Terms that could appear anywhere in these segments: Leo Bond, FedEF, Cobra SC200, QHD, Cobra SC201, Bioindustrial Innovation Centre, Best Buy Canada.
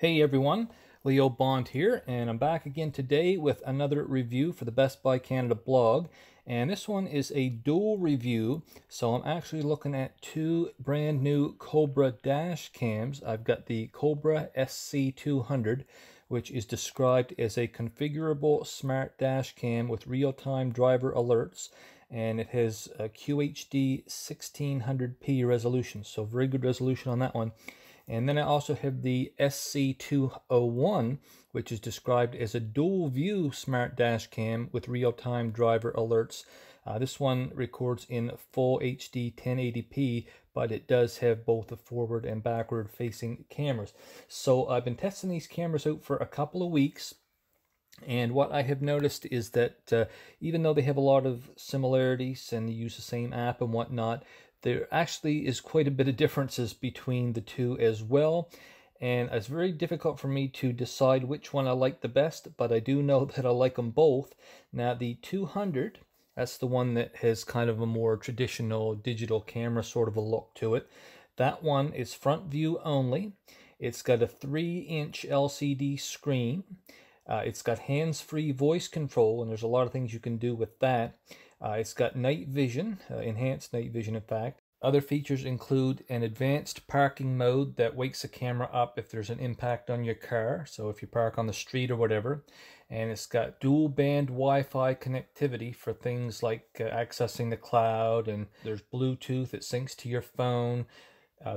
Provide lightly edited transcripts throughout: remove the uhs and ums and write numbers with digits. Hey everyone, Leo Bond here, and I'm back again today with another review for the Best Buy Canada blog. And this one is a dual review, so I'm actually looking at two brand new Cobra dash cams. I've got the Cobra SC200, which is described as a configurable smart dash cam with real-time driver alerts, and it has a QHD 1600p resolution, so very good resolution on that one. And then I also have the SC201, which is described as a dual view smart dash cam with real-time driver alerts. This one records in full HD 1080p, but it does have both the forward and backward facing cameras. So I've been testing these cameras out for a couple of weeks, and what I have noticed is that even though they have a lot of similarities and they use the same app and whatnot, there actually is quite a bit of differences between the two as well, and it's very difficult for me to decide which one I like the best, but I do know that I like them both. Now the 200, that's the one that has kind of a more traditional digital camera sort of a look to it. That one is front view only. It's got a 3-inch LCD screen. It's got hands-free voice control, and there's a lot of things you can do with that. It's got night vision, enhanced night vision in fact. Other features include an advanced parking mode that wakes the camera up if there's an impact on your car, so if you park on the street or whatever. And it's got dual band Wi-Fi connectivity for things like accessing the cloud, and there's Bluetooth, it syncs to your phone.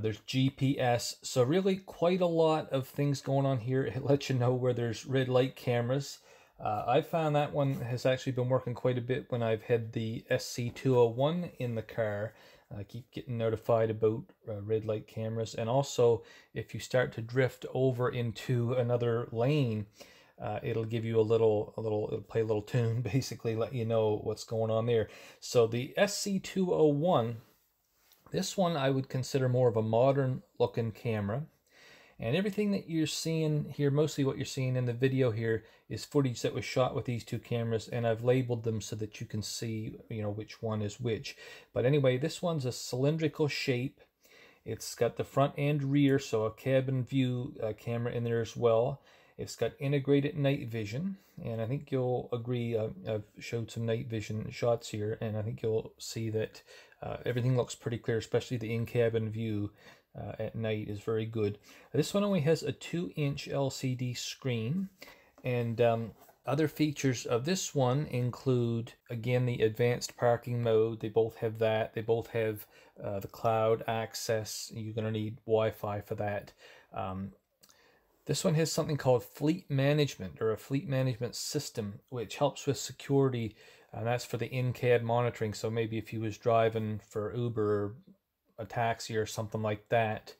There's GPS, so really quite a lot of things going on here. It lets you know where there's red light cameras. I found that one has actually been working quite a bit when I've had the SC201 in the car. I keep getting notified about red light cameras, and also if you start to drift over into another lane, it'll give you it'll play a little tune, basically let you know what's going on there. So the SC201, this one I would consider more of a modern looking camera. And everything that you're seeing here, mostly what you're seeing in the video here, is footage that was shot with these two cameras, and I've labeled them so that you can see, you know, which one is which. But anyway, this one's a cylindrical shape. It's got the front and rear, so a cabin view camera in there as well. It's got integrated night vision, and I think you'll agree, I've showed some night vision shots here, and I think you'll see that everything looks pretty clear, especially the in-cabin view at night is very good. This one only has a 2-inch LCD screen, and other features of this one include, again, the advanced parking mode. They both have that. They both have the cloud access. You're going to need Wi-Fi for that. This one has something called fleet management, or a fleet management system, which helps with security, and that's for the in-cab monitoring. So maybe if you was driving for Uber or a taxi or something like that,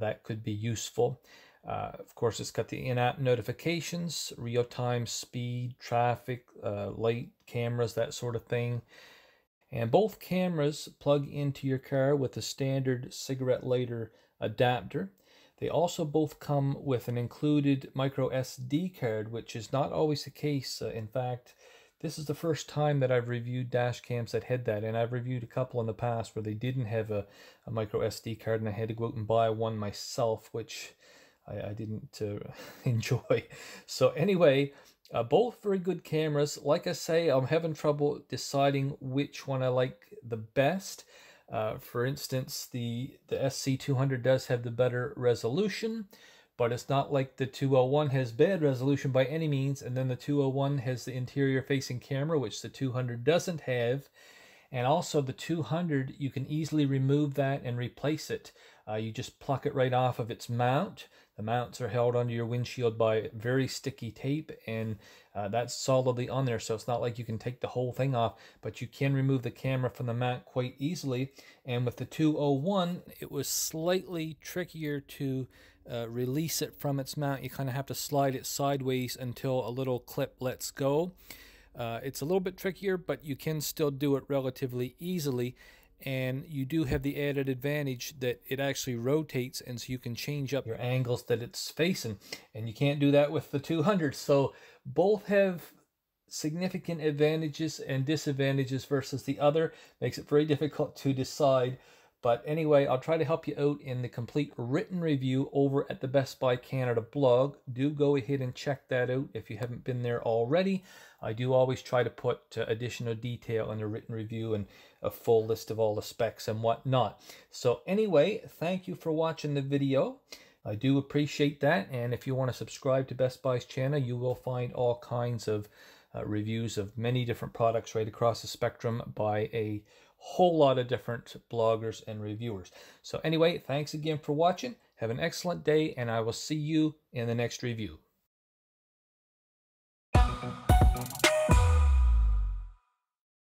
that could be useful. Of course, it's got the in-app notifications, real-time speed, traffic, light, cameras, that sort of thing. And both cameras plug into your car with a standard cigarette lighter adapter. They also both come with an included micro SD card, which is not always the case. In fact, this is the first time that I've reviewed dash cams that had that, and I've reviewed a couple in the past where they didn't have a micro SD card, and I had to go out and buy one myself, which I didn't enjoy. So anyway, both very good cameras. Like I say, I'm having trouble deciding which one I like the best. For instance, the SC200 does have the better resolution, but it's not like the 201 has bad resolution by any means. And then the 201 has the interior facing camera, which the 200 doesn't have. And also the 200, you can easily remove that and replace it. You just pluck it right off of its mount. The mounts are held under your windshield by very sticky tape, and that's solidly on there, so it's not like you can take the whole thing off, but you can remove the camera from the mount quite easily. And with the 201, it was slightly trickier to release it from its mount. You kind of have to slide it sideways until a little clip lets go. It's a little bit trickier, but you can still do it relatively easily. And you do have the added advantage that it actually rotates, and so you can change up your angles that it's facing, and you can't do that with the 200. So both have significant advantages and disadvantages versus the other. Makes it very difficult to decide, But anyway, I'll try to help you out in the complete written review over at the Best Buy Canada blog. Do go ahead and check that out if you haven't been there already. I do always try to put additional detail in the written review and a full list of all the specs and whatnot. So anyway, thank you for watching the video. I do appreciate that. And if you want to subscribe to Best Buy's channel, you will find all kinds of reviews of many different products right across the spectrum by a whole lot of different bloggers and reviewers. So anyway, thanks again for watching. Have an excellent day, and I will see you in the next review.